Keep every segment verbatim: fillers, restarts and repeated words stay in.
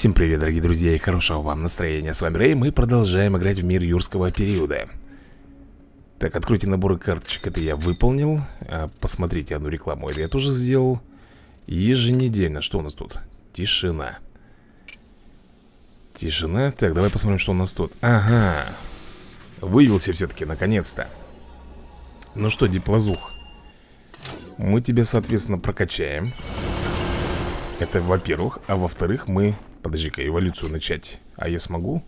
Всем привет, дорогие друзья, и хорошего вам настроения. С вами Рэй, мы продолжаем играть в мир юрского периода. Так, откройте наборы карточек, это я выполнил. Посмотрите одну рекламу, это я тоже сделал. Еженедельно, что у нас тут? Тишина. Тишина, так, давай посмотрим, что у нас тут. Ага, вывелся все-таки, наконец-то. Ну что, Диплозух, мы тебя, соответственно, прокачаем. Это во-первых, а во-вторых, мы... Подожди-ка, эволюцию начать. А я смогу?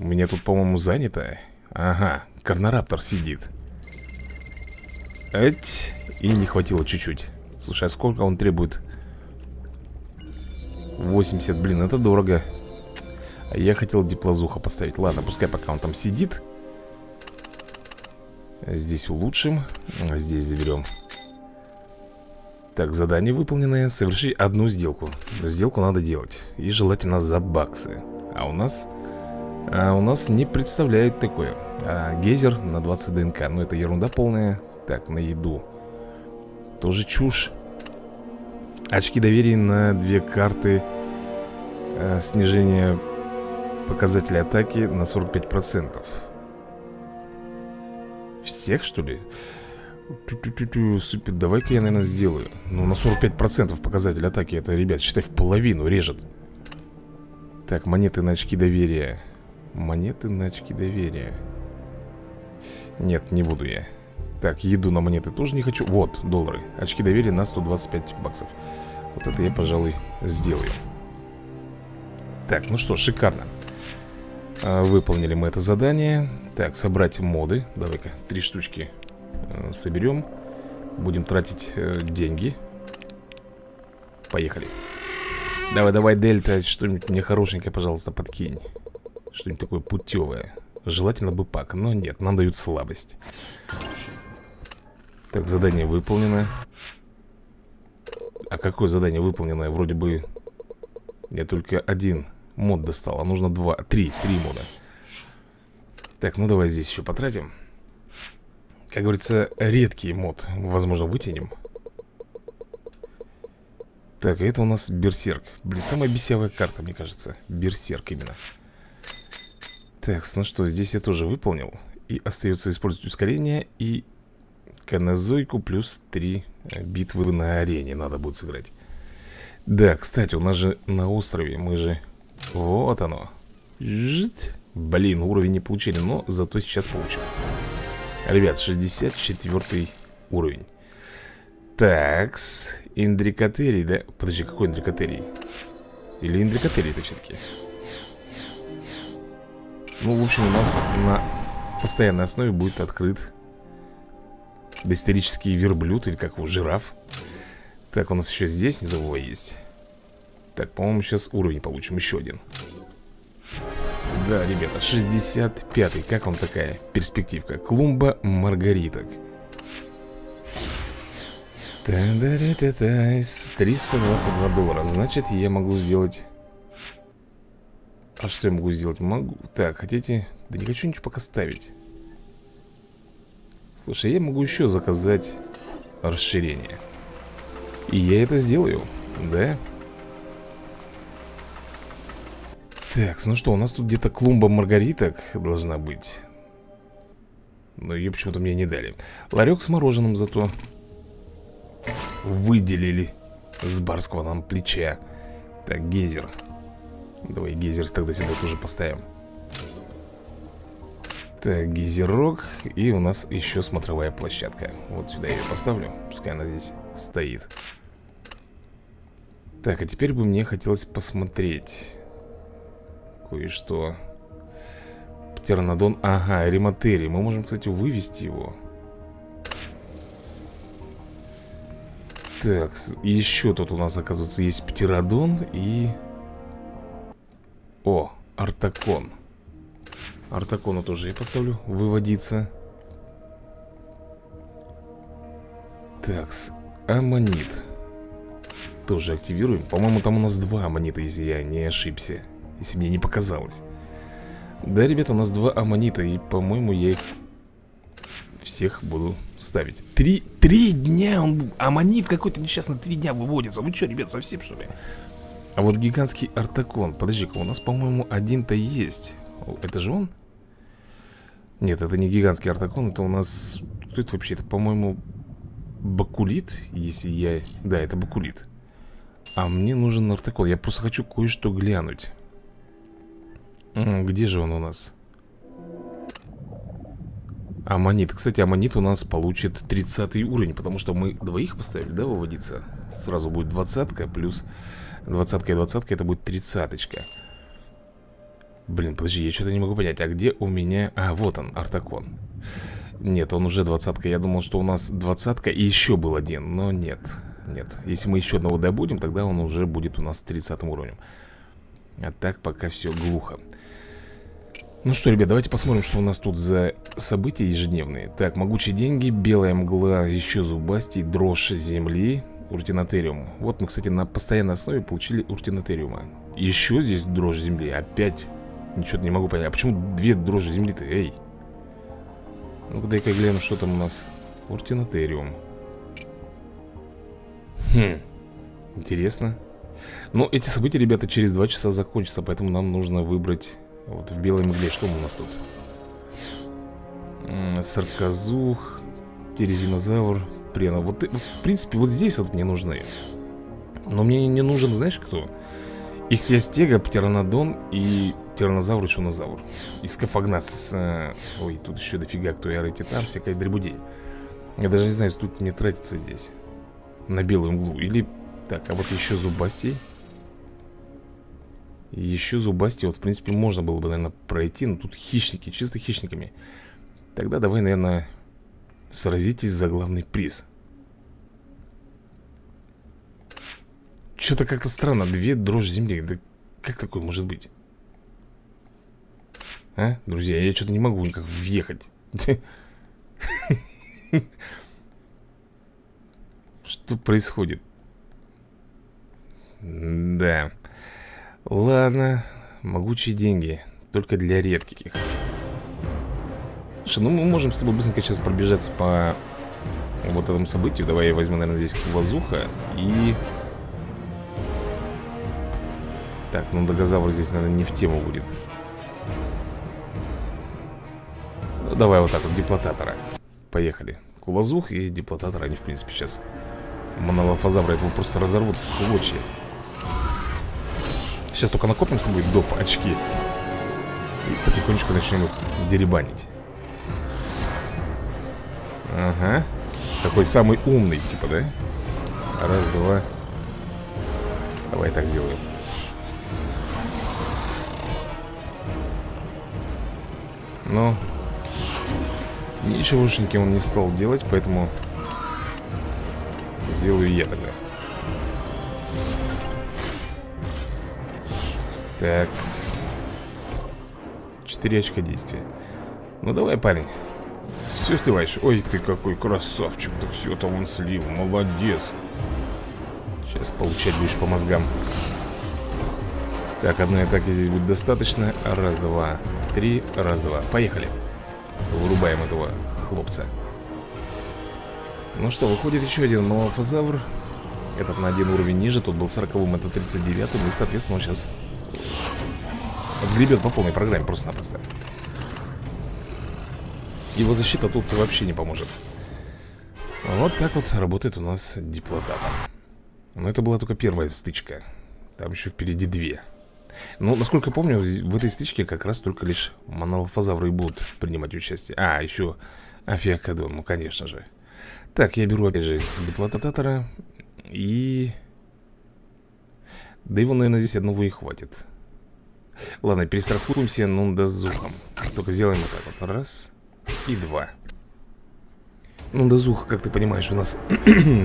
У меня тут, по-моему, занято. Ага, Карнораптор сидит. Эть. И не хватило чуть-чуть. Слушай, а сколько он требует? восемьдесят, блин, это дорого. Я хотел Диплозуха поставить. Ладно, пускай пока он там сидит. Здесь улучшим. Здесь заберем. Так, задание выполненное. Совершить одну сделку. Сделку надо делать. И желательно за баксы. А у нас... А у нас не представляет такое. А, гейзер на двадцать ДНК. Ну, это ерунда полная. Так, на еду. Тоже чушь. Очки доверия на две карты. А, снижение показателя атаки на сорок пять процентов. Всех, что ли? Ту-ту-ту-ту, супер, давай-ка я, наверное, сделаю. Ну, на сорок пять процентов показатель атаки. Это, ребят, считай, в половину режет. Так, монеты на очки доверия. Монеты на очки доверия. Нет, не буду я. Так, еду на монеты тоже не хочу. Вот, доллары. Очки доверия на сто двадцать пять баксов. Вот это я, пожалуй, сделаю. Так, ну что, шикарно. Выполнили мы это задание. Так, собрать моды. Давай-ка, три штучки соберем. Будем тратить э, деньги. Поехали. Давай, давай, Дельта, что-нибудь мне хорошенькое, пожалуйста, подкинь. Что-нибудь такое путевое. Желательно бы пак, но нет, нам дают слабость. Так, задание выполнено. А какое задание выполнено? Вроде бы я только один мод достал, а нужно два, три, три мода. Так, ну давай здесь еще потратим. Как говорится, редкий мод, возможно, вытянем. Так, это у нас Берсерк. Блин, самая бесявая карта, мне кажется. Берсерк именно. Так, ну что, здесь я тоже выполнил. И остается использовать ускорение и канозойку плюс три битвы на арене надо будет сыграть. Да, кстати, у нас же на острове, мы же... Вот оно. Блин, уровень не получили, но зато сейчас получим. Ребят, шестьдесят четвёртый уровень. Такс. Индрикотерий, да? Подожди, какой Индрикотерий? Или Индрикотерий это все-таки? Ну, в общем, у нас на постоянной основе будет открыт доисторический верблюд. Или как его, жираф. Так, у нас еще здесь низового есть. Так, по-моему, сейчас уровень получим. Еще один. Да, ребята, шестьдесят пятый. Как вам такая перспективка? Клумба маргариток. триста двадцать два доллара. Значит, я могу сделать... А что я могу сделать? Могу... Так, хотите... Да не хочу ничего пока ставить. Слушай, я могу еще заказать расширение. И я это сделаю, да? Так, ну что, у нас тут где-то клумба маргариток должна быть. Но ее почему-то мне не дали. Ларек с мороженым зато выделили с барского нам плеча. Так, гейзер. Давай гейзер тогда сюда тоже поставим. Так, гейзерок. И у нас еще смотровая площадка. Вот сюда я ее поставлю. Пускай она здесь стоит. Так, а теперь бы мне хотелось посмотреть... Кое-что. Птеранодон. Ага, Эриматерий. Мы можем, кстати, вывести его. Так, еще тут у нас, оказывается, есть Птеранодон и... О, Артакон. Артакона тоже я поставлю выводиться. Так, Аммонит. Тоже активируем. По-моему, там у нас два аммонита, если я не ошибся. Если мне не показалось. Да, ребята, у нас два аммонита. И, по-моему, я их всех буду ставить. Три, три дня он... Аммонит какой-то несчастный три дня выводится. Вы что, ребят, совсем что ли? А вот гигантский артакон. Подожди-ка, у нас, по-моему, один-то есть. Это же он? Нет, это не гигантский артакон. Это у нас... Кто это вообще? Это, по-моему, бакулит. Если я... Да, это бакулит. А мне нужен артакон. Я просто хочу кое-что глянуть. Где же он у нас? Аммонит. Кстати, аммонит у нас получит тридцатый уровень, потому что мы двоих поставили, да, выводиться? Сразу будет двадцатка плюс двадцатка и двадцатка, это будет тридцаточка. Блин, подожди, я что-то не могу понять, а где у меня... А, вот он, артакон. Нет, он уже двадцатка, я думал, что у нас двадцатка и еще был один, но нет. Нет, если мы еще одного добудем, тогда он уже будет у нас тридцатым уровнем. А так пока все глухо. Ну что, ребят, давайте посмотрим, что у нас тут за события ежедневные. Так, могучие деньги, белая мгла, еще зубастей, дрожь земли, уртинотериум. Вот мы, кстати, на постоянной основе получили уртинотериума. Еще здесь дрожь земли, опять. Ничего не могу понять, а почему две дрожжи земли-то, эй? Ну-ка, дай-ка глянем, что там у нас. Уртинотериум. Хм, интересно. Но эти события, ребята, через два часа закончатся, поэтому нам нужно выбрать... Вот в белой мгле, что у нас тут? Саркозух, терезинозавр, прено. Вот, вот, в принципе, вот здесь вот мне нужны. Но мне не нужен, знаешь, кто? Ихтиостега, птеранодон и тернозавр и шунозавр. И скафагнат с... Ой, тут еще дофига кто, я рейти там, всякая дребудень. Я даже не знаю, если тут мне тратится здесь. На белую мглу. Или... Так, а вот еще зубастей. Еще зубастей, вот в принципе можно было бы, наверное, пройти. Но тут хищники, чисто хищниками. Тогда давай, наверное, сразитесь за главный приз. Что-то как-то странно, две дрожь земли. Да как такое может быть? А, друзья, я что-то не могу никак въехать. Что происходит? Да. Ладно, могучие деньги. Только для редких. Слушай, ну мы можем с тобой быстренько сейчас пробежаться по вот этому событию. Давай я возьму, наверное, здесь кулазуха. И... Так, ну нундазух здесь, наверное, не в тему будет. Ну, давай вот так вот, диплотатора. Поехали. Кулазух и диплотатора, они, в принципе, сейчас монолофозавра этого просто разорвут в клочья. Сейчас только накопим с тобой доп. Очки. И потихонечку начнем их деребанить. Ага. Такой самый умный, типа, да? Раз, два. Давай так сделаем. Ну. Ничегошеньки он не стал делать, поэтому сделаю я тогда. Так, четыре очка действия. Ну давай, парень. Все сливаешь. Ой, ты какой красавчик. Да все там он слил. Молодец. Сейчас получать будешь по мозгам. Так, одной атаки здесь будет достаточно. Раз, два, три. Раз, два. Поехали. Вырубаем этого хлопца. Ну что, выходит еще один малофозавр. Этот на один уровень ниже. Тут был сороковым, это тридцать девятым. И, соответственно, он сейчас... Гребет по полной программе просто-напросто. Его защита тут вообще не поможет. Вот так вот работает у нас диплотатор. Но это была только первая стычка. Там еще впереди две. Ну, насколько помню, в этой стычке как раз только лишь монолофозавры будут принимать участие. А, еще афиакадон, ну конечно же. Так, я беру опять же диплотатора. И... Да его, наверное, здесь одного и хватит. Ладно, перестрахуемся нундазухом. Только сделаем вот так вот. Раз и два. Нундазух, как ты понимаешь, у нас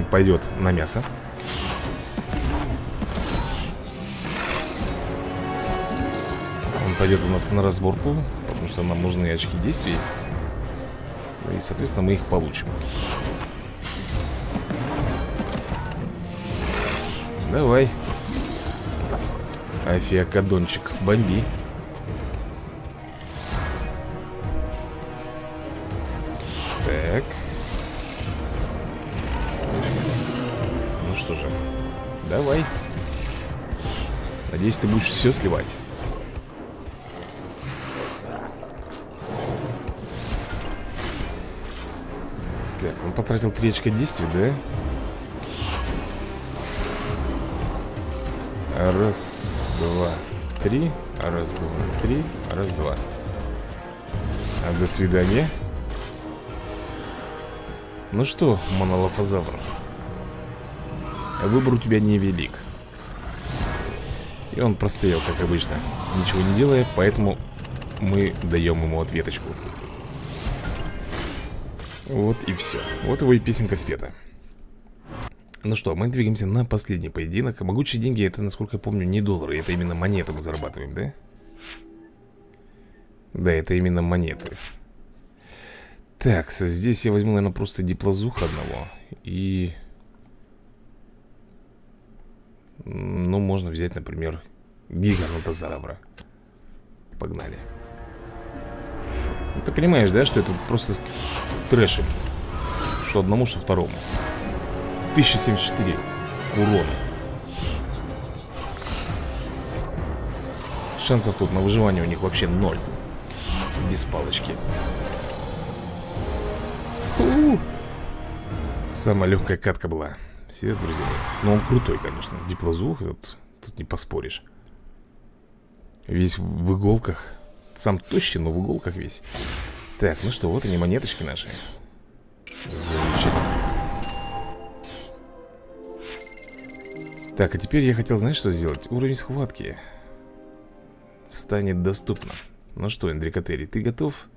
пойдет на мясо. Он пойдет у нас на разборку, потому что нам нужны очки действий. И, соответственно, мы их получим. Давай. Афиакадончик, бомби. Так. Ну что же, давай. Надеюсь, ты будешь все сливать. Так, он потратил три очка действия, да? Раз, два, три. Раз, два, три. Раз, два. А до свидания. Ну что, монолофозавр, выбор у тебя невелик. И он простоял, как обычно, ничего не делая, поэтому мы даем ему ответочку. Вот и все. Вот его и песенка спета. Ну что, мы двигаемся на последний поединок. Могучие деньги — это, насколько я помню, не доллары. Это именно монеты мы зарабатываем, да? Да, это именно монеты. Так, здесь я возьму, наверное, просто диплозуха одного. И... ну, можно взять, например, гигантозавра. Погнали. Ты понимаешь, да, что это просто трэшик? Что одному, что второму. тысяча семьдесят четыре урона. Шансов тут на выживание у них вообще ноль. Без палочки. Ху-ху. Самая легкая катка была. Все, друзья. Но он крутой, конечно. Диплозух, тут, тут не поспоришь. Весь в иголках. Сам тощий, но в иголках весь. Так, ну что, вот они, монеточки наши. Замечательно. Так, а теперь я хотел, знаешь, что сделать? Уровень схватки станет доступно. Ну что, Эндрикотерий, ты готов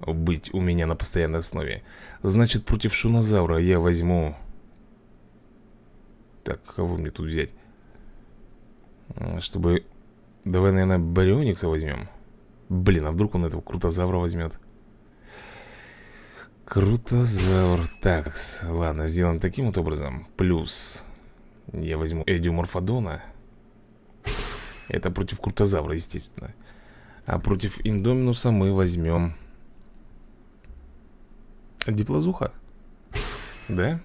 быть у меня на постоянной основе? Значит, против шунозавра я возьму... Так, кого мне тут взять? Чтобы... Давай, наверное, Барионикса возьмем. Блин, а вдруг он этого Крутозавра возьмет? Крутозавр. Так, ладно, сделаем таким вот образом. Плюс я возьму Эдиоморфодона. Это против Крутозавра, естественно. А против Индоминуса мы возьмем Диплозуха. Да?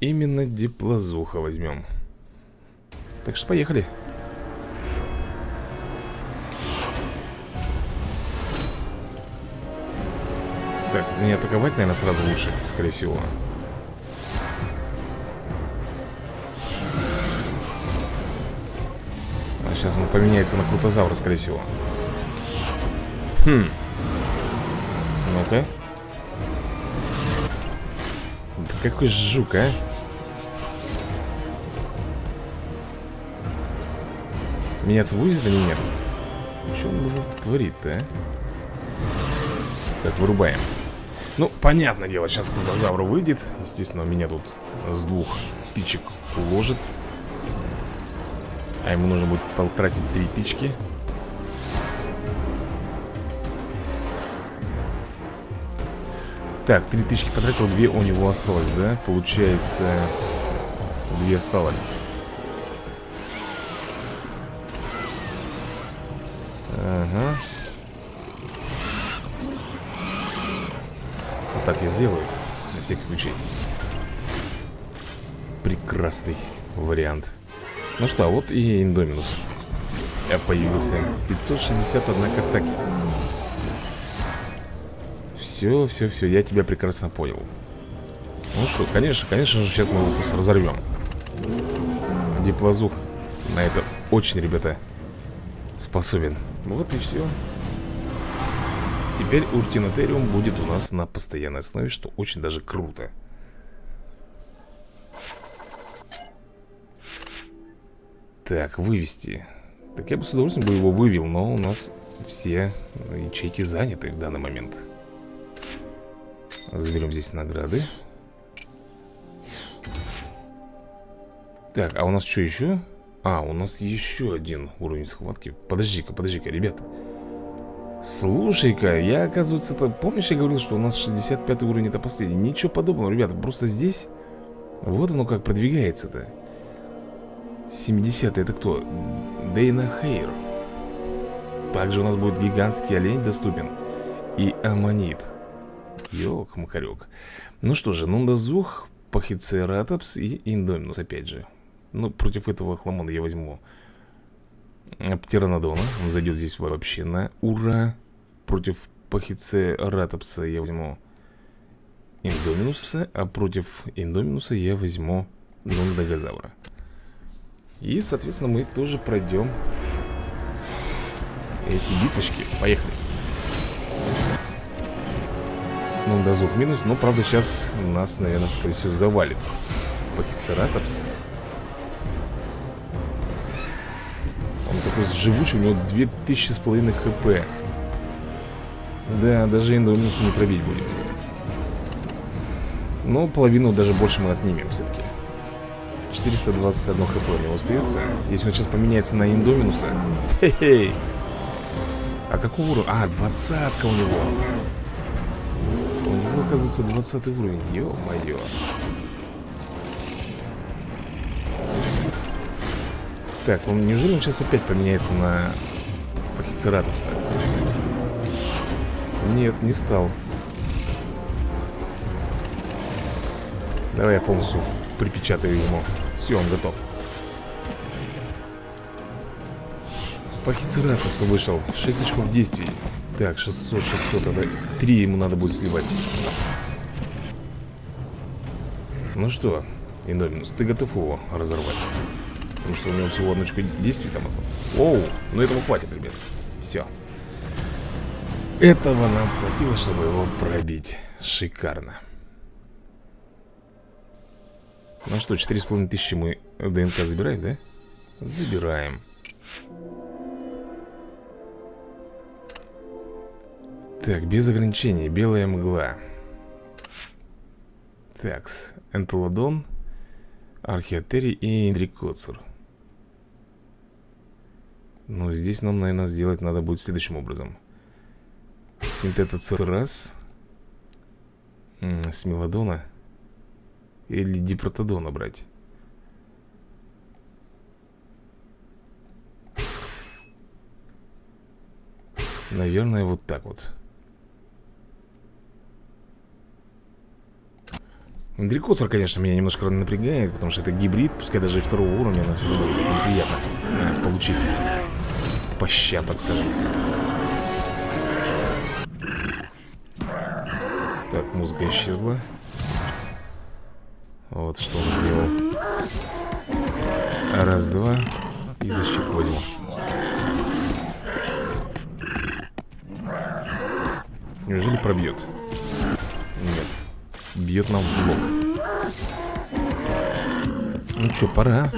Именно диплозуха возьмем. Так что поехали. Так, не атаковать, наверное, сразу лучше, скорее всего. А сейчас он поменяется на Крутозавра, скорее всего. Хм. Ну-ка. Да какой жук, а? Меняться будет или нет? Что он творит-то, а? Так, вырубаем. Ну, понятное дело, сейчас Крутозавр выйдет. Естественно, меня тут с двух тычек уложит. А ему нужно будет потратить три тычки. Так, три тычки потратил, две у него осталось, да? Получается, две осталось. Ага. Вот так я сделаю, на всякий случай. Прекрасный вариант. Ну что, вот и Индоминус. Я появился. пятьсот шестьдесят один к атаке. Все, все, все, я тебя прекрасно понял. Ну что, конечно, конечно же, сейчас мы его просто разорвем. Диплозух на это очень, ребята, способен. Вот и все. Теперь Уртинотериум будет у нас на постоянной основе, что очень даже круто. Так, вывести. Так я бы с удовольствием бы его вывел, но у нас все ячейки заняты в данный момент. Заберем здесь награды. Так, а у нас что еще? А, у нас еще один уровень схватки. Подожди-ка, подожди-ка, ребят. Слушай-ка, я, оказывается, -то, помнишь, я говорил, что у нас шестьдесят пятый уровень это последний? Ничего подобного, ребята, просто здесь. Вот оно как продвигается-то. семидесятый это кто? Дейна Хейр. Также у нас будет гигантский олень доступен. И аммонит. Ёк-макарёк. Ну что же, Нундазух, Пахицератопс и Индоминус, опять же. Ну, против этого хламона я возьму Птеранодона. Он зайдет здесь вообще на ура. Против Пахицератопса я возьму Индоминуса. А против Индоминуса я возьму Нундазуха. И, соответственно, мы тоже пройдем эти битвочки. Поехали. Нундазух минус. Но, правда, сейчас нас, наверное, скорее всего, завалит Пахицератопс. Он такой живучий, у него две тысячи с половиной хп. Да, даже Индоминусу не пробить будет. Но половину даже больше мы отнимем все-таки. Четыреста двадцать один хп у него остается. Если он сейчас поменяется на Индоминуса. Хе-хей. А какого уровня? А, двадцатка у него. У него, оказывается, двадцатый уровень. Ё-моё. Так, он, неужели он сейчас опять поменяется на Пахицератопса? Нет, не стал. Давай я полностью припечатаю ему. Все, он готов. Пахицератопс вышел. шесть очков действий. Так, шестьсот, шестьсот. Это три ему надо будет сливать. Ну что, Индоминус, ты готов его разорвать? Потому что у него всего одно очко действий там осталось. Оу, ну этого хватит, ребят. Все. Этого нам хватило, чтобы его пробить. Шикарно. Ну что, четыре с половиной тысячи мы ДНК забираем, да? Забираем. Так, без ограничений. Белая мгла. Такс. Энтелодон, Археотерий и Эндрикоцар. Ну, здесь нам, наверное, сделать надо будет следующим образом. Синтетоцер раз. Смилодона. Или Диплотатора брать. Наверное, вот так вот. Эндрикоцар, конечно, меня немножко напрягает, потому что это гибрид, пускай даже и второго уровня, но все равно неприятно э, получить по ща, так скажем. Так, музыка исчезла. Вот что он сделал. Раз, два. И защиту возьму. Неужели пробьет? Нет. Бьет нам в блок. Ну что, пора.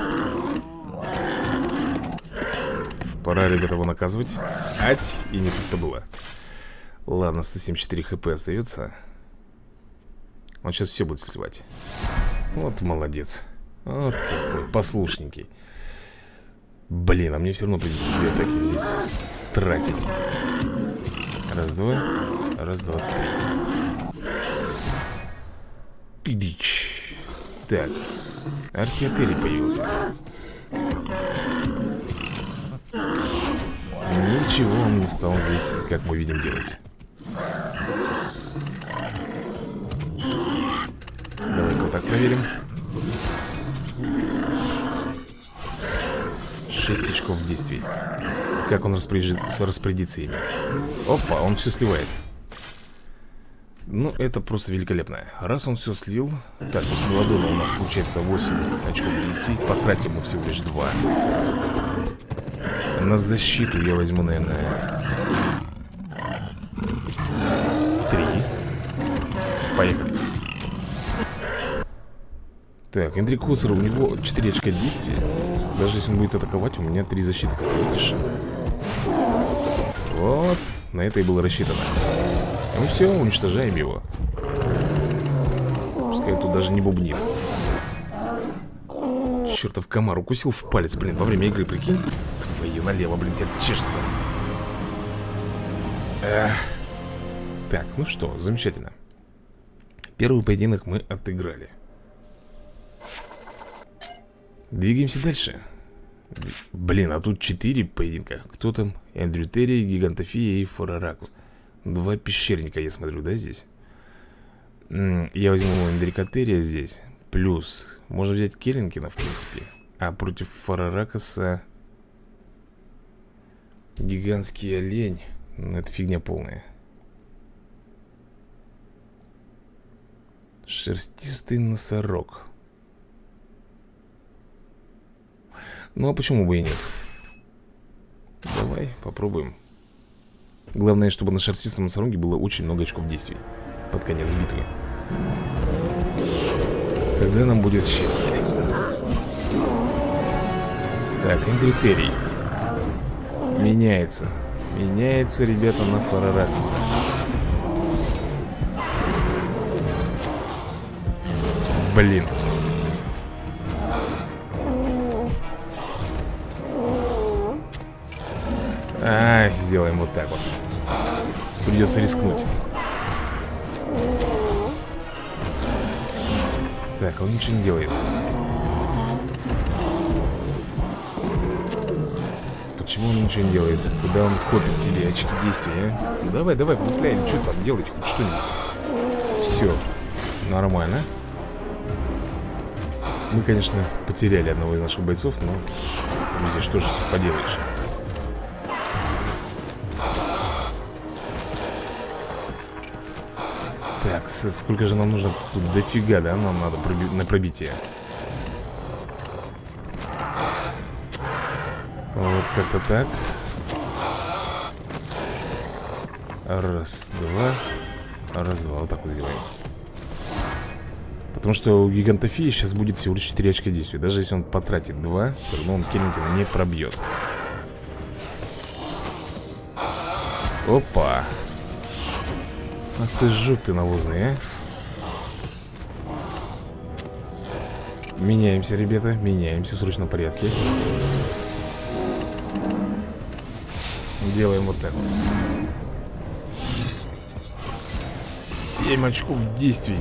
Пора, ребята, его наказывать. Ать, и не тут-то было. Ладно, сто семьдесят четыре хп остается. Он сейчас все будет сливать. Вот молодец. Вот такой послушненький. Блин, а мне все равно придется две атаки здесь тратить. Раз, два. Раз, два, три. Дичь. Так, Археотерий появился. Ничего он не стал здесь, как мы видим, делать. Давай-ка вот так проверим. шесть очков действий. Как он распоряжится, распорядится ими. Опа, он все сливает. Ну, это просто великолепно. Раз он все слил. Так, у Смилодона у нас получается восемь очков действий. Потратим мы всего лишь два. На защиту я возьму, наверное, три. Поехали. Так, Эндрикоцар, у него четыре очка действия. Даже если он будет атаковать, у меня три защиты, как ты видишь. Вот, на это и было рассчитано. Ну все, уничтожаем его. Пускай тут даже не бубнит. Чертов комар укусил в палец, блин, во время игры, прикинь. Твою налево, блин, тебя чешется. Эх. Так, ну что, замечательно. Первый поединок мы отыграли. Двигаемся дальше. Блин, а тут четыре поединка. Кто там? Эндрикотерий, Гигантофия и Фораракус. Два пещерника, я смотрю, да, здесь? Я возьму Эндрикотерия здесь. Плюс, можно взять Келлингена, в принципе. А против Фараракаса гигантский олень. Это фигня полная. Шерстистый носорог. Ну а почему бы и нет? Давай попробуем. Главное, чтобы на шерстистом носороге было очень много очков действий под конец битвы. Тогда нам будет счастье. Так, Эндрикотерий меняется. Меняется, ребята, на Фараракаса. Блин. Ай, сделаем вот так вот. Придется рискнуть. Так, он ничего не делает. Почему он ничего не делает? Куда он копит себе очки действия, а? Ну, давай, давай, влепляй, или что там делать, хоть что-нибудь. Все, нормально. Мы, конечно, потеряли одного из наших бойцов, но... Друзья, что же поделаешь? Так, сколько же нам нужно? Тут дофига, да? Нам надо проби... на пробитие. Вот как-то так. Раз, два. Раз, два. Вот так вот сделаем. Потому что у гигантофии сейчас будет всего лишь четыре очка действия. Даже если он потратит два, все равно он Кельнитина не пробьет. Опа. Ах ты жук ты навозный, а. Меняемся, ребята, меняемся в срочном порядке. Делаем вот так вот. семь очков действий.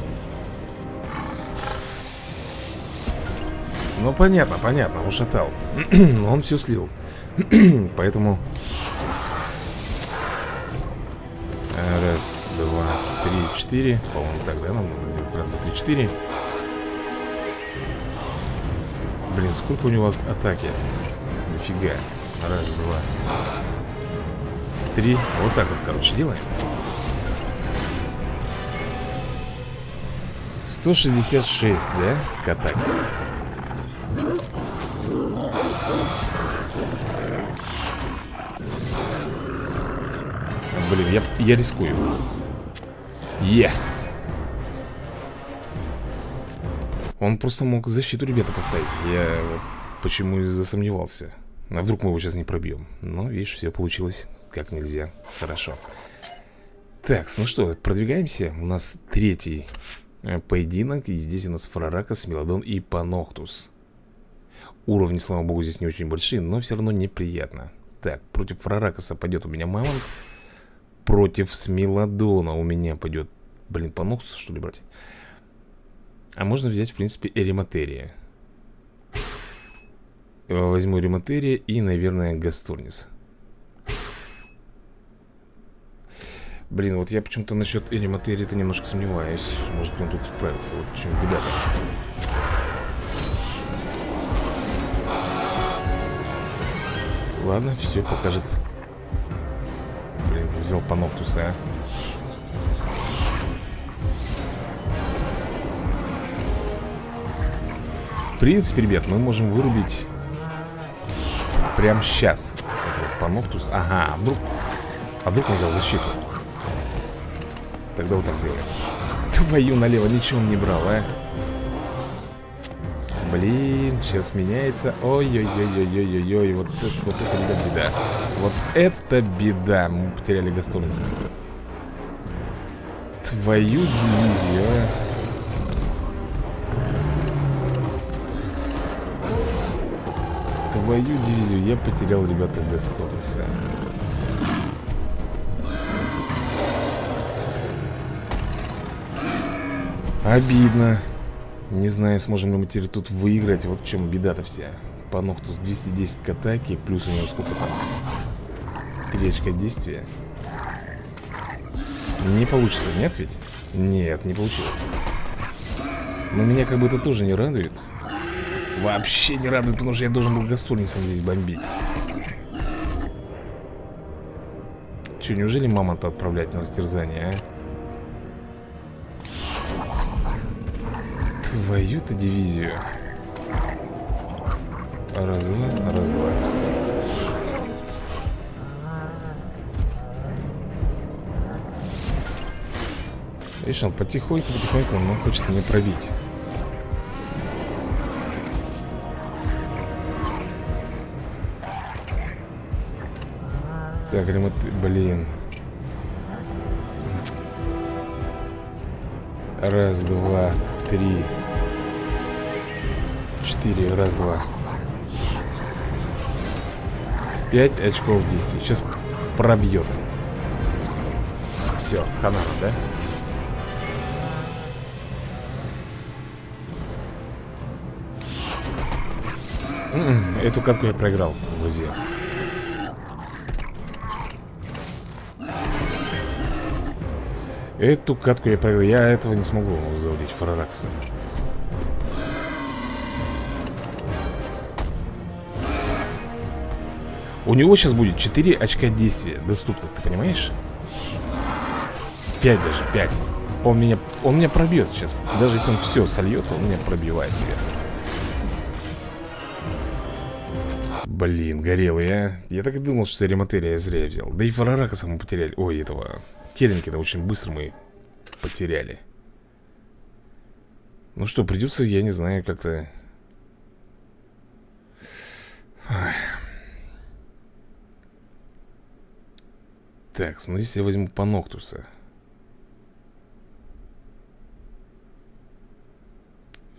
Ну понятно, понятно, ушатал. Но он все слил. Поэтому... Раз, два, три, четыре. По-моему, так, да? Нам надо сделать раз, два, три, четыре. Блин, сколько у него атаки? Дофига. Раз, два, три. Вот так вот, короче, делаем. сто шестьдесят шесть, да? К атаке. Блин, я, я рискую. Е! Yeah. Он просто мог защиту, ребята, поставить. Я почему и засомневался. А вдруг мы его сейчас не пробьем. Но, видишь, все получилось как нельзя хорошо. Так, ну что, продвигаемся. У нас третий поединок. И здесь у нас Фараракас, Смилодон и Панохтус. Уровни, слава богу, здесь не очень большие, но все равно неприятно. Так, против Фараракаса пойдет у меня Мамонт. Против Смилодона у меня пойдет... Блин, Панохтус, что ли, брать? А можно взять, в принципе, Эриматерия. Возьму Эриматерия и, наверное, Гасторнис. Блин, вот я почему-то насчет Эриматерии-то немножко сомневаюсь. Может, он тут справится. Вот в чем беда-то. Ладно, все покажет... Блин, взял Панохтуса, а. В принципе, ребят, мы можем вырубить прямо сейчас этого Панохтуса. Ага, а вдруг... А вдруг он взял защиту? Тогда вот так сделаем. Твою налево, ничего он не брал, а. Блин, сейчас меняется. Ой-ой-ой-ой-ой-ой-ой. Вот это, вот это, ребят, беда. Вот это беда. Мы потеряли Гасторниса. Твою дивизию, а. Твою дивизию. Я потерял, ребята, Гасторниса. Обидно. Не знаю, сможем ли мы теперь тут выиграть. Вот в чем беда-то вся. Панохтус двести десять к атаке. Плюс у него сколько там? три очка действия. Не получится, нет ведь? Нет, не получилось. Но меня как бы это тоже не радует. Вообще не радует, потому что я должен был гасторнисом здесь бомбить. Че, неужели мама-то отправлять на растерзание, а? Твою-то дивизию. Раз-два, раз-два. Видишь, он потихоньку, потихоньку он хочет меня пробить. Так, ремонт, блин. Раз, два, три, четыре, раз, два. Пять очков действий. Сейчас пробьет. Все, хана, да? Эту катку я проиграл, друзья. Эту катку я проиграл. Я этого не смогу завалить, Фараракса. У него сейчас будет четыре очка действия доступных, ты понимаешь? пять даже, пять. Он меня, он меня пробьет сейчас. Даже если он все сольет, он меня пробивает, наверное. Блин, горелый, а. Я так и думал, что Эриматерия я зря взял. Да и Фараракаса мы потеряли. Ой, этого... Керенки-то очень быстро мы потеряли. Ну что, придется, я не знаю, как-то... Так, ну если я возьму Панохтуса.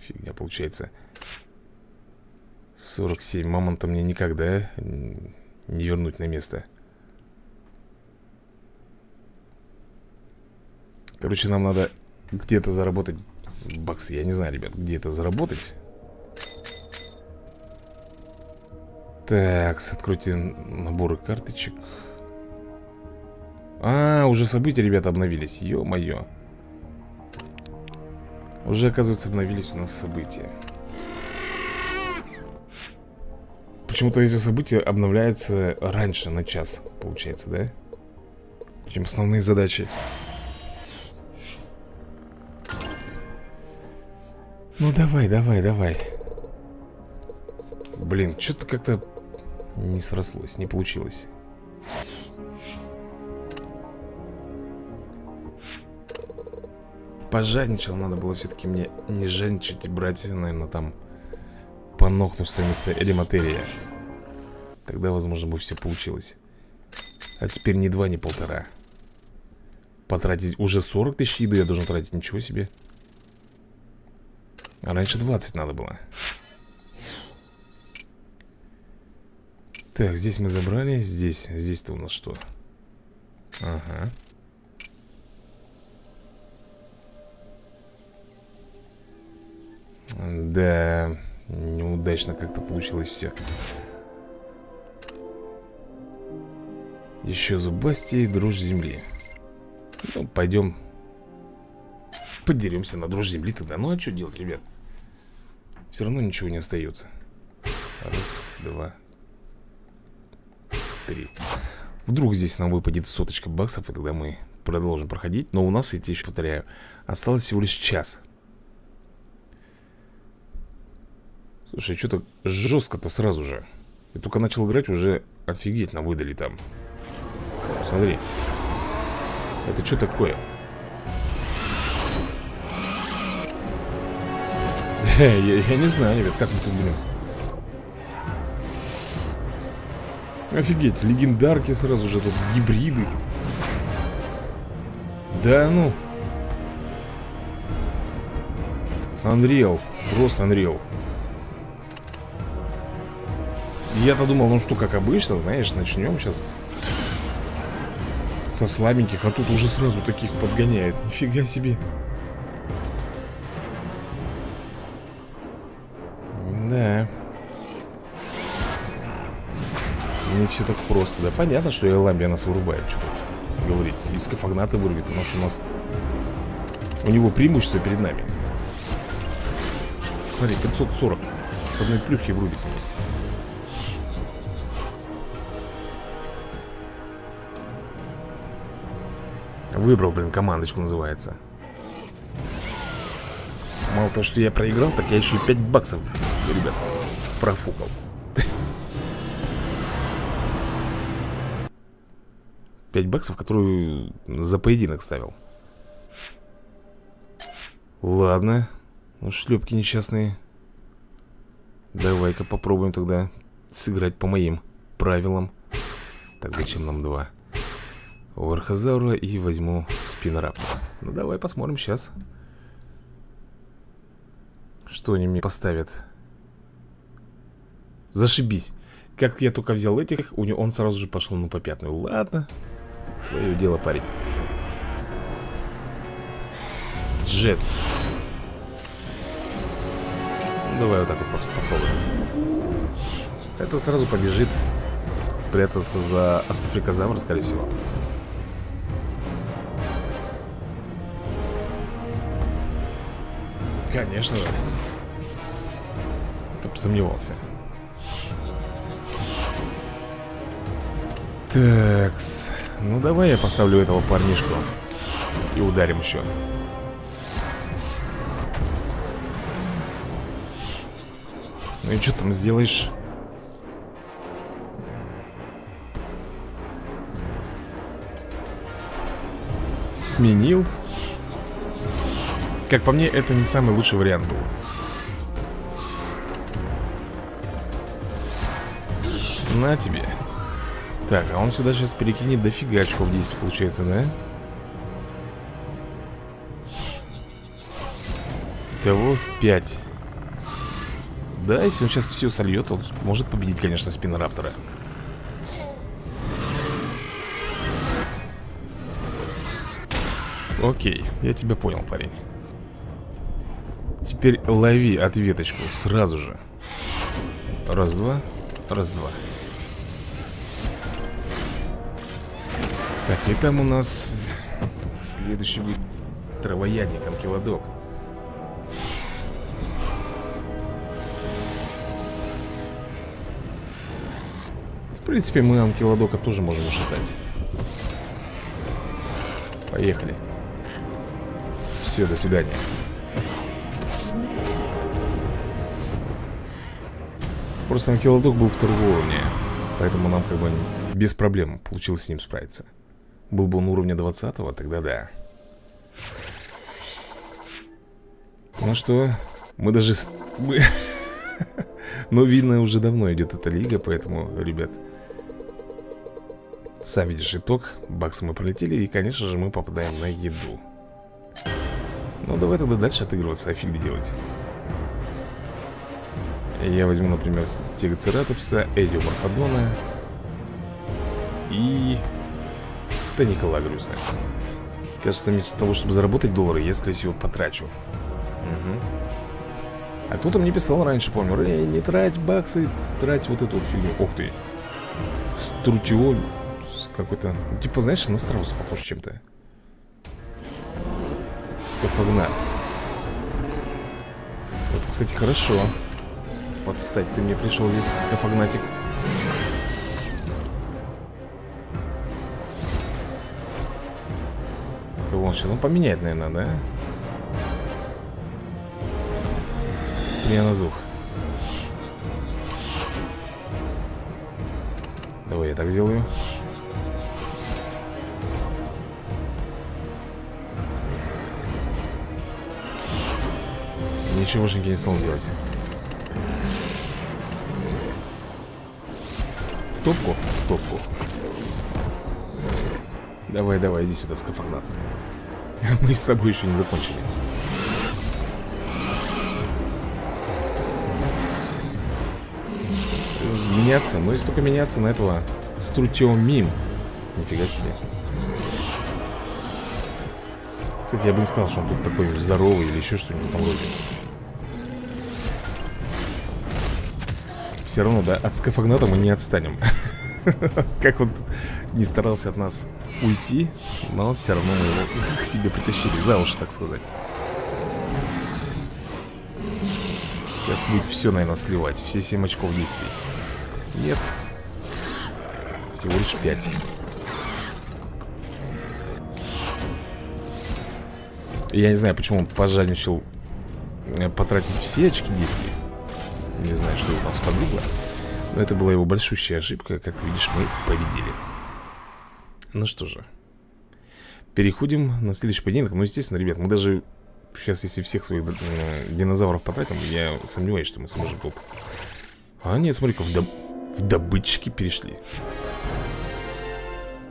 Фигня получается. сорок семь. Мамонта мне никогда не вернуть на место. Короче, нам надо где-то заработать баксы. Я не знаю, ребят, где это заработать. Так, откройте наборы карточек. А, уже события, ребята, обновились. Ё-моё. Уже, оказывается, обновились у нас события. Почему-то эти события обновляются раньше на час, получается, да? Чем основные задачи. Ну давай, давай, давай. Блин, что-то как-то не срослось, не получилось. Пожадничал, надо было все-таки мне не жадничать и брать, наверное, там Панохтуса вместо Эриматерия. Тогда, возможно, бы все получилось. А теперь ни два, ни полтора. Потратить уже сорок тысяч еды я должен тратить, ничего себе. А раньше двадцать надо было. Так, здесь мы забрали. Здесь, здесь-то у нас что? Ага. Да, неудачно как-то получилось все. Еще зубастей, дрожь земли. Ну, пойдем. Подеремся на дрожь земли тогда. Ну а что делать, ребят? Все равно ничего не остается. Раз, два, три. Вдруг здесь нам выпадет соточка баксов, и тогда мы продолжим проходить. Но у нас, я тебе еще повторяю, осталось всего лишь час. Слушай, что-то жестко-то сразу же. Я только начал играть, уже офигеть нам выдали там. Смотри. Это что такое? Я, я не знаю, ребят, как мы тут будем. Офигеть, легендарки сразу же, тут гибриды. Да ну. Unreal, просто Unreal. Я-то думал, ну что, как обычно, знаешь, начнем сейчас со слабеньких, а тут уже сразу таких подгоняют. Нифига себе. Да. Не все так просто. Да понятно, что Эламбия нас вырубает. Что тут говорить? И Скафагната вырубит, потому что у нас... У него преимущество перед нами. Смотри, пятьсот сорок. С одной плюхи врубит меня. Выбрал, блин, командочку называется. Мало того, что я проиграл, так я еще и пять баксов, ребят, профукал. пять баксов, которую за поединок ставил. Ладно. Ну, шлепки несчастные. Давай-ка попробуем тогда сыграть по моим правилам. Так, зачем нам два? У архозавра и возьму спинораптора. Ну, давай посмотрим сейчас. Что они мне поставят? Зашибись. Как я только взял этих, у него он сразу же пошел на попятную. Ладно. Твое дело, парень. Джетс. Давай вот так вот просто попробуем. Этот сразу побежит прятаться за астафрикозавра, скорее всего. Конечно же. Кто бы сомневался. Такс. Ну давай я поставлю этого парнишку. И ударим еще. Ну и что там сделаешь? Сменил. Как по мне, это не самый лучший вариант был. На тебе. Так, а он сюда сейчас перекинет дофига очков десять, получается, да? Того пять. Да, если он сейчас все сольет, он может победить, конечно, спинораптора. Окей, я тебя понял, парень. Теперь лови ответочку сразу же. Раз-два, раз-два. Так, и там у нас следующий будет травоядник, анкилодок. В принципе, мы анкилодока тоже можем ушатать. Поехали. Все, до свидания. Просто анкилодок был второго уровня, поэтому нам как бы без проблем получилось с ним справиться. Был бы он уровня двадцатого, тогда да. Ну что, мы даже... С... Мы... Но видно, уже давно идет эта лига, поэтому, ребят, сам видишь итог. Баксы мы пролетели, и, конечно же, мы попадаем на еду. Ну, давай тогда дальше отыгрываться, а фиг делать. Я возьму, например, Пахицератопса, Эдиоморфодона и... Да Никола Грюса. Кажется, вместо того, чтобы заработать доллары, я, скорее всего, потрачу. Угу. А кто-то мне писал раньше, помню: Рэй, не трать баксы, трать вот эту вот фигню. Ох ты. Струтиоль какой-то. Типа, знаешь, на страусу похож чем-то. Скафагнат. Это, кстати, хорошо. Подстать, ты мне пришел здесь, скафагнатик. Вон, сейчас он поменяет, наверное, да? Пренозух. Давай я так сделаю. Ничегошеньки не стал делать. В топку? В топку. Давай, давай, иди сюда, скафагнат. Мы с собой еще не закончили. Меняться, ну если только меняться на этого струтиомим. Нифига себе. Кстати, я бы не сказал, что он тут такой здоровый или еще что-нибудь в этом роде. Все равно, да, от скафагната мы не отстанем. Как он не старался от нас уйти, но все равно мы его к себе притащили, за уши, так сказать. Сейчас будет все, наверное, сливать. Все семь очков действий. Нет. Всего лишь пять. Я не знаю, почему он пожадничал потратить все очки действий. Не знаю, что его там сподвигло. Но это была его большущая ошибка. Как ты видишь, мы победили. Ну что же. Переходим на следующий поединок. Ну, естественно, ребят, мы даже сейчас, если всех своих динозавров потратим, я сомневаюсь, что мы сможем топ. А нет, смотри-ка, в, доб... в добытчики перешли.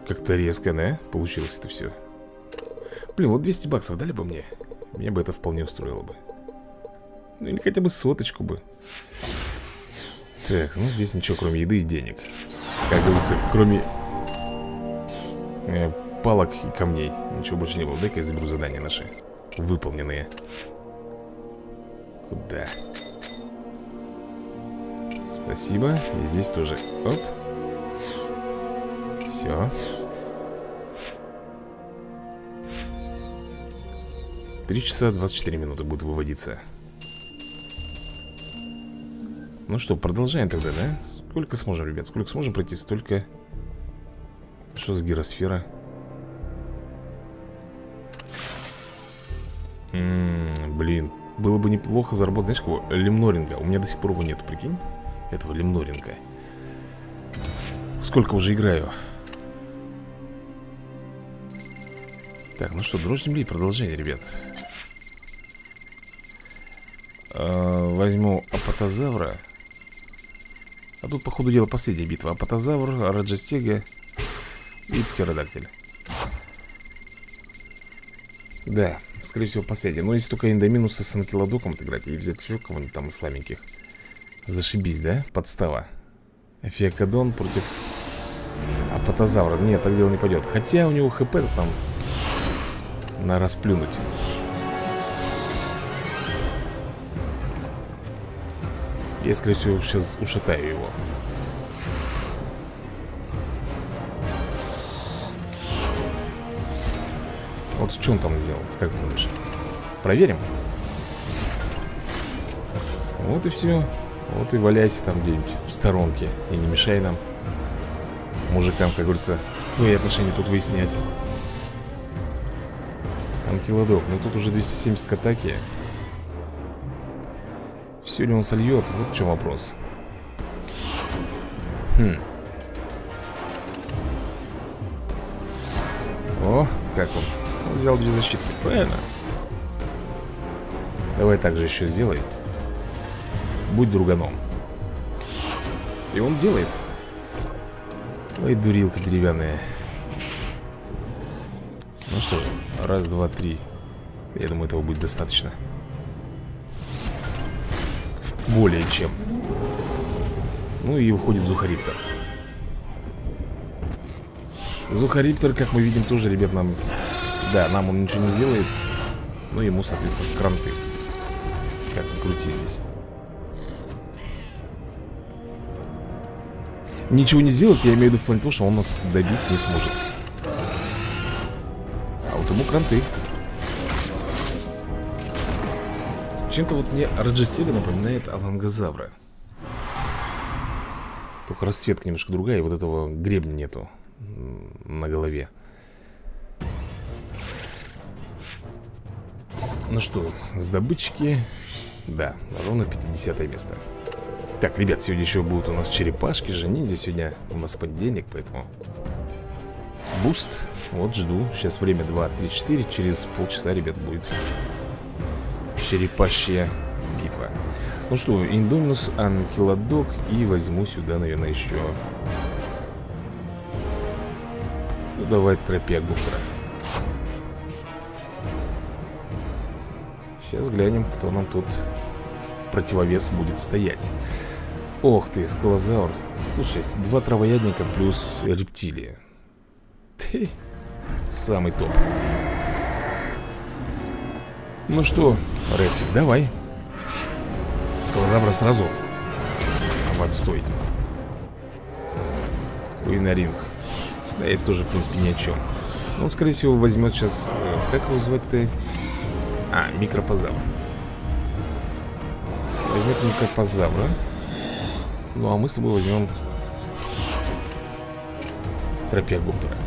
Как-то резко, да? Получилось это все. Блин, вот двести баксов дали бы мне. Меня бы это вполне устроило бы. Ну или хотя бы соточку бы. Так, ну здесь ничего, кроме еды и денег. Как говорится, кроме э, палок и камней ничего больше не было. Дай-ка я заберу задания наши выполненные. Куда? Спасибо. И здесь тоже. Оп. Все. Три часа двадцать четыре минуты будут выводиться. Ну что, продолжаем тогда, да? Сколько сможем, ребят? Сколько сможем пройти? Столько... Что за гиросфера? М-м, блин, было бы неплохо заработать, знаешь, кого? Лимноринга. У меня до сих пор его нет, прикинь? Этого лимноринга. Сколько уже играю? Так, ну что, дрожь земли, продолжение, ребят. Возьму апатозавра. А тут, по ходу дела, последняя битва. Апатозавр, раджастега и птеродактиль. Да, скорее всего, последняя. Но если только индоминуса с анкилодоком отыграть и взять еще кого-нибудь там из слабеньких. Зашибись, да? Подстава. Феокодон против апатозавра. Нет, так дело не пойдет. Хотя у него хп там на расплюнуть. Я, скорее всего, сейчас ушатаю его. Вот что он там сделал? Как ты думаешь? Проверим. Вот и все. Вот и валяйся там где-нибудь в сторонке. И не мешай нам, мужикам, как говорится, свои отношения тут выяснять. Анкилодок. Ну тут уже двести семьдесят к атаке. Все ли он сольет? Вот в чем вопрос. Хм. О, как он? Он взял две защитки, правильно? Давай так же еще сделай. Будь друганом. И он делает. Ой, дурилка деревянная. Ну что же, раз, два, три. Я думаю, этого будет достаточно. Более чем. Ну и уходит Зухариптор. Зухариптор, как мы видим, тоже, ребят, нам... Да, нам он ничего не сделает. Но ему, соответственно, кранты. Как ни крути здесь. Ничего не сделает, я имею в виду в плане того, что он нас добить не сможет. А вот ему кранты. Чем-то вот мне раджастега напоминает авангазавра. Только расцветка немножко другая, и вот этого гребня нету на голове. Ну что, с добытчики. Да, ровно пятидесятое место. Так, ребят, сегодня еще будут у нас черепашки, жениндзя. Сегодня у нас понедельник, поэтому буст, вот жду. Сейчас время два, три, четыре. Через полчаса, ребят, будет черепашья битва. Ну что, индоминус, анкилодок. И возьму сюда, наверное, еще. Ну, давай тропиогуптера. Сейчас глянем, кто нам тут в противовес будет стоять. Ох ты, скалозавр. Слушай, два травоядника плюс рептилия. Ты самый топ. Ну что, Рексик, давай. Скалозавра сразу в отстой. Лимноринг. Да, это тоже, в принципе, ни о чем. Он, скорее всего, возьмет сейчас... Как его звать-то? А, микропозавр. Возьмет аккуратненько позавра. Ну а мы с тобой возьмем тропиогоптера.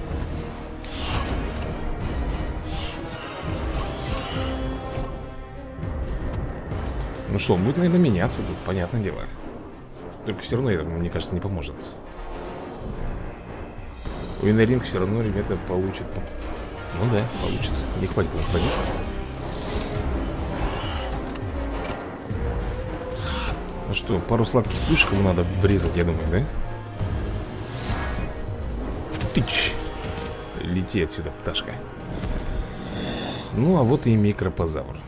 Ну что, он будет, наверное, меняться тут, понятное дело. Только все равно это, мне кажется, не поможет. У Виноринг все равно, ребята, получит. Ну да, получит. Не хватит его пробить нас. Ну что, пару сладких пушек ему надо врезать, я думаю, да? Тыч! Лети отсюда, пташка. Ну, а вот и микропозавр.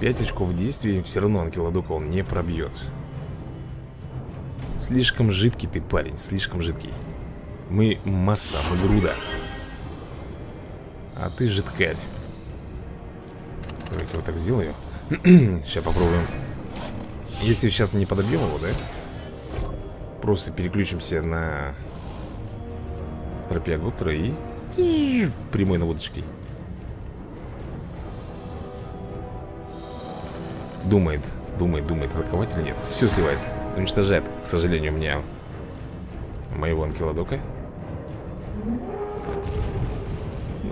пять очков действия, все равно Анкилодока он не пробьет. Слишком жидкий ты, парень, слишком жидкий. Мы масса, мы груда. А ты жидкарь. Давайте вот так сделаю. Сейчас попробуем. Если сейчас не подобьем его, да? Просто переключимся на тропиогоптера и прямой наводочкой. Думает, думает, думает, атаковать или нет. Все сливает, уничтожает, к сожалению, меня, моего Анкилодока.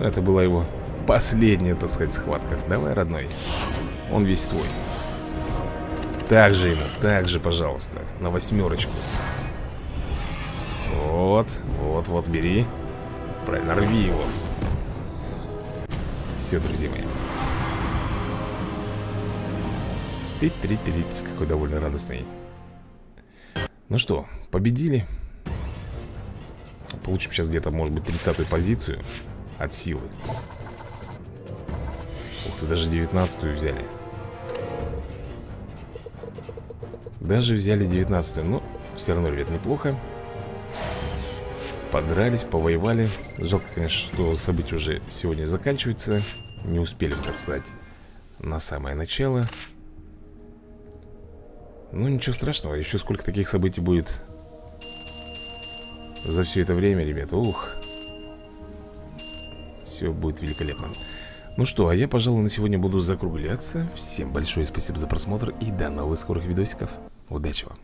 Это была его последняя, так сказать, схватка. Давай, родной, он весь твой. Так же ему, так же, пожалуйста, на восьмерочку. Вот, вот, вот, бери. Правильно, рви его. Все, друзья мои. Трит-трит-трит, какой довольно радостный. Ну что, победили. Получим сейчас где-то, может быть, тридцатую позицию от силы. Ух ты, даже девятнадцатую взяли. Даже взяли девятнадцатую, но все равно, ребят, неплохо. Подрались, повоевали. Жалко, конечно, что событие уже сегодня заканчивается. Не успели, так сказать, на самое начало. Ну, ничего страшного, еще сколько таких событий будет за все это время, ребята, ух. Все будет великолепно. Ну что, а я, пожалуй, на сегодня буду закругляться. Всем большое спасибо за просмотр и до новых скорых видосиков. Удачи вам.